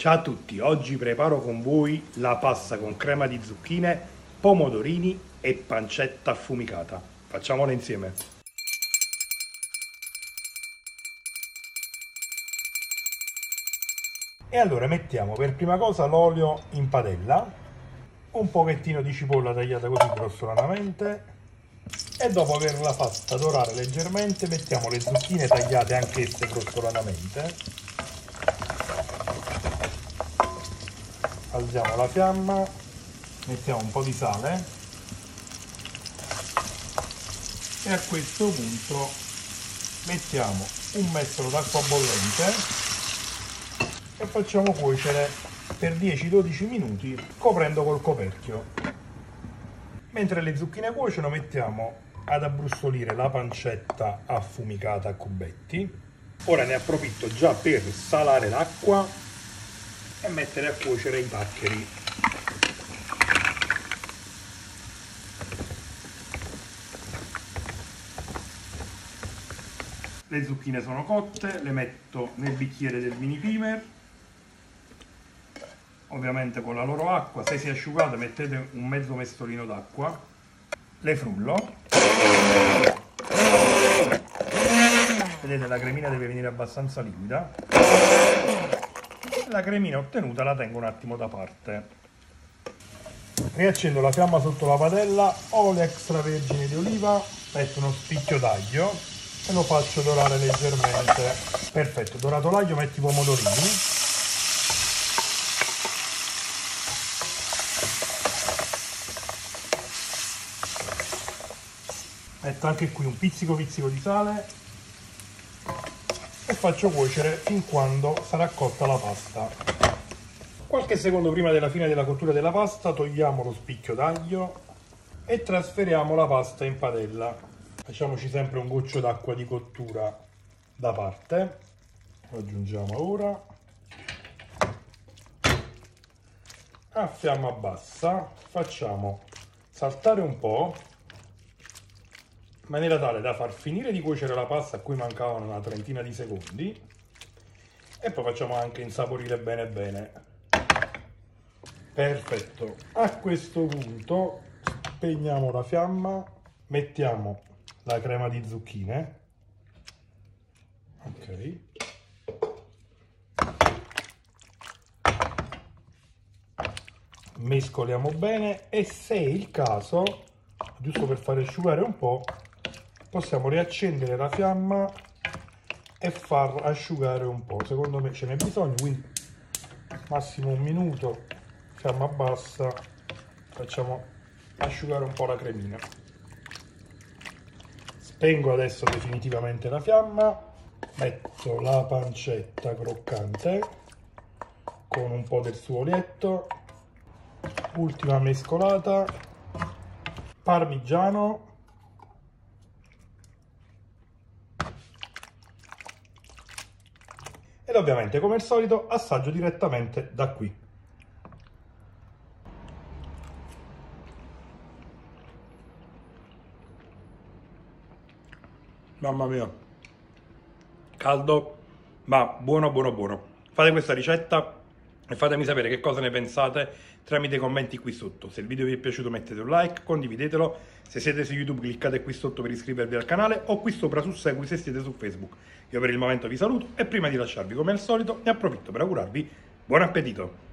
Ciao a tutti, oggi preparo con voi la pasta con crema di zucchine, pomodorini e pancetta affumicata. Facciamola insieme! E allora mettiamo per prima cosa l'olio in padella, un pochettino di cipolla tagliata così grossolanamente e dopo averla fatta dorare leggermente mettiamo le zucchine tagliate anch'esse grossolanamente. Alziamo la fiamma, mettiamo un po' di sale e a questo punto mettiamo un mestolo d'acqua bollente e facciamo cuocere per 10-12 minuti coprendo col coperchio. Mentre le zucchine cuociono mettiamo ad abbrustolire la pancetta affumicata a cubetti. Ora ne approfitto già per salare l'acqua e mettere a cuocere i paccheri. Le zucchine sono cotte, le metto nel bicchiere del mini primer, ovviamente con la loro acqua. Se si è asciugata mettete un mezzo mestolino d'acqua, le frullo. Vedete, la cremina deve venire abbastanza liquida. La cremina ottenuta la tengo un attimo da parte. Riaccendo la fiamma sotto la padella, olio extravergine di oliva, metto uno spicchio d'aglio e lo faccio dorare leggermente. Perfetto, dorato l'aglio metto i pomodorini. Metto anche qui un pizzico di sale. E faccio cuocere fin quando sarà cotta la pasta. Qualche secondo prima della fine della cottura della pasta togliamo lo spicchio d'aglio e trasferiamo la pasta in padella. Facciamoci sempre un goccio d'acqua di cottura da parte, lo aggiungiamo ora a fiamma bassa, facciamo saltare un po' in maniera tale da far finire di cuocere la pasta a cui mancavano una trentina di secondi e poi facciamo anche insaporire bene bene. Perfetto, a questo punto spegniamo la fiamma, mettiamo la crema di zucchine, ok, mescoliamo bene e se è il caso, giusto per far asciugare un po', possiamo riaccendere la fiamma e far asciugare un po', secondo me ce n'è bisogno, quindi massimo un minuto, fiamma bassa, facciamo asciugare un po' la cremina. Spengo adesso definitivamente la fiamma, metto la pancetta croccante con un po' del suo olietto, ultima mescolata, parmigiano, ed ovviamente, come al solito, assaggio direttamente da qui. Mamma mia! Caldo, ma buono, buono, buono. Fate questa ricetta e fatemi sapere che cosa ne pensate tramite i commenti qui sotto. Se il video vi è piaciuto mettete un like, condividetelo. Se siete su YouTube cliccate qui sotto per iscrivervi al canale o qui sopra su Segui se siete su Facebook. Io per il momento vi saluto e prima di lasciarvi come al solito ne approfitto per augurarvi buon appetito!